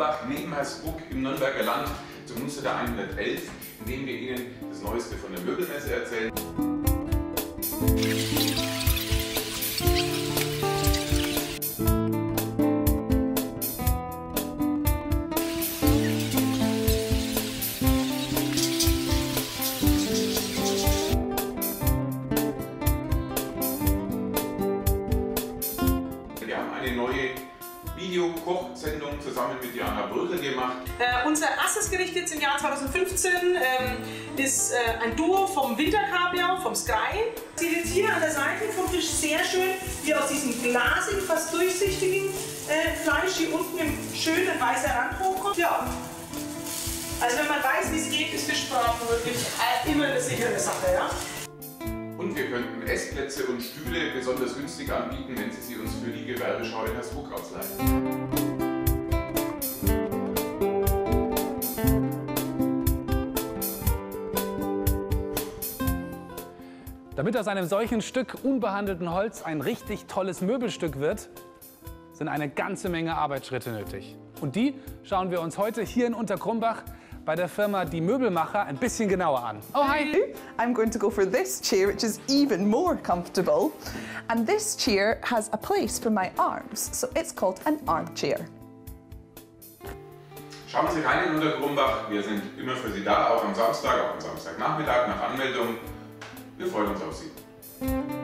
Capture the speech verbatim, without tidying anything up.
Unterkrumbach neben Hersbruck im Nürnberger Land zur Münster hundertelf, indem wir Ihnen das Neueste von der Möbelmesse erzählen. Wir haben eine neue Video-Kochsendung zusammen mit Diana Brügel gemacht. Äh, unser erstes Gericht jetzt im Jahr zweitausendfünfzehn ähm, ist äh, ein Duo vom Winterkabeljau, vom Sky. Sie sieht jetzt hier an der Seite vom Tisch sehr schön, wie aus diesem glasigen, fast durchsichtigen äh, Fleisch hier unten im schönen weißen Rand hochkommt. Ja. Also wenn man weiß, wie es geht, ist Fischbraten wirklich äh, immer eine sichere Sache. Ja? Und wir könnten Essplätze und Stühle besonders günstig anbieten, wenn Sie sie uns für die Gewerbeschau in Hersbruck ausleihen. Damit aus einem solchen Stück unbehandelten Holz ein richtig tolles Möbelstück wird, sind eine ganze Menge Arbeitsschritte nötig. Und die schauen wir uns heute hier in Unterkrumbach bei der Firma Die Möbelmacher ein bisschen genauer an. Oh, hi! I'm going to go for this chair, which is even more comfortable. And this chair has a place for my arms, so it's called an armchair. Schauen Sie rein in Unterkrumbach. Wir sind immer für Sie da, auch am Samstag, auch am Samstagnachmittag nach Anmeldung. Wir freuen uns auf Sie.